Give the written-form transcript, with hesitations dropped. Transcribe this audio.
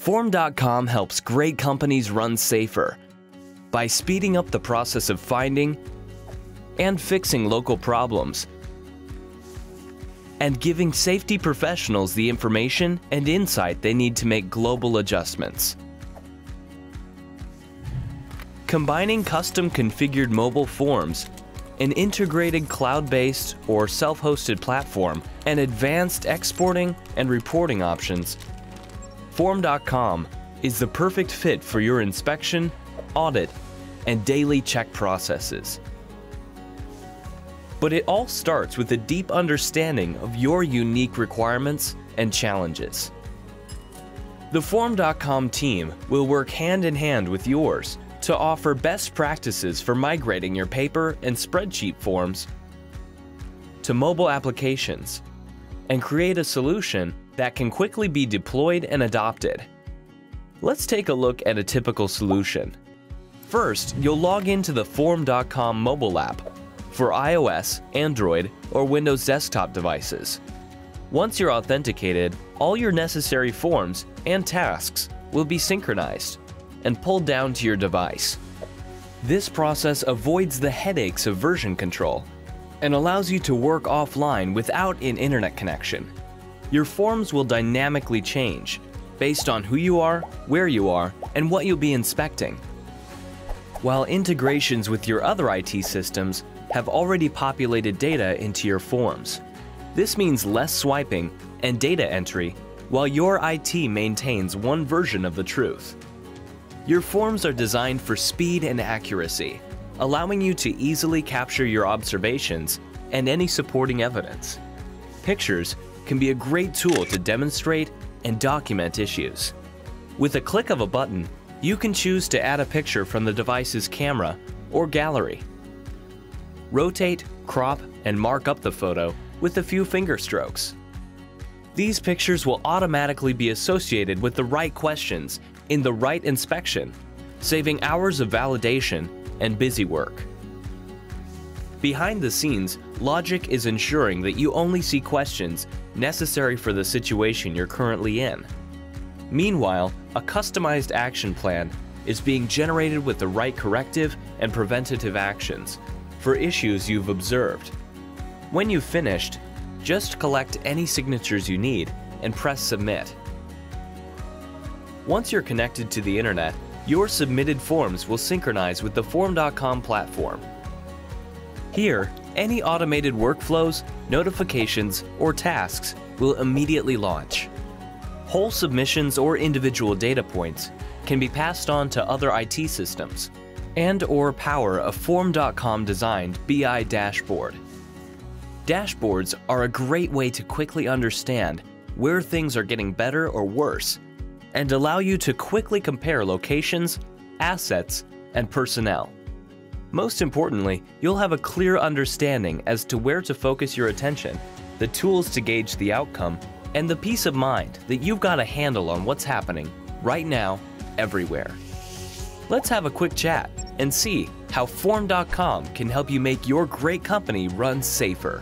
Form.com helps great companies run safer by speeding up the process of finding and fixing local problems and giving safety professionals the information and insight they need to make global adjustments. Combining custom-configured mobile forms, an integrated cloud-based or self-hosted platform, and advanced exporting and reporting options, Form.com is the perfect fit for your inspection, audit, and daily check processes. But it all starts with a deep understanding of your unique requirements and challenges. The Form.com team will work hand-in-hand with yours to offer best practices for migrating your paper and spreadsheet forms to mobile applications and create a solution that can quickly be deployed and adopted. Let's take a look at a typical solution. First, you'll log into the Form.com mobile app for iOS, Android, or Windows desktop devices. Once you're authenticated, all your necessary forms and tasks will be synchronized and pulled down to your device. This process avoids the headaches of version control and allows you to work offline without an internet connection. Your forms will dynamically change based on who you are, where you are, and what you'll be inspecting. While integrations with your other IT systems have already populated data into your forms, this means less swiping and data entry while your IT maintains one version of the truth. Your forms are designed for speed and accuracy, allowing you to easily capture your observations and any supporting evidence. Pictures can be a great tool to demonstrate and document issues. With a click of a button, you can choose to add a picture from the device's camera or gallery. Rotate, crop, and mark up the photo with a few finger strokes. These pictures will automatically be associated with the right questions in the right inspection, saving hours of validation and busy work. Behind the scenes, logic is ensuring that you only see questions necessary for the situation you're currently in. Meanwhile, a customized action plan is being generated with the right corrective and preventative actions for issues you've observed. When you've finished, just collect any signatures you need and press submit. Once you're connected to the internet, your submitted forms will synchronize with the Form.com platform. Here, any automated workflows, notifications, or tasks will immediately launch. Whole submissions or individual data points can be passed on to other IT systems and/or power a Form.com-designed BI dashboard. Dashboards are a great way to quickly understand where things are getting better or worse and allow you to quickly compare locations, assets, and personnel. Most importantly, you'll have a clear understanding as to where to focus your attention, the tools to gauge the outcome, and the peace of mind that you've got a handle on what's happening right now, everywhere. Let's have a quick chat and see how Form.com can help you make your great company run safer.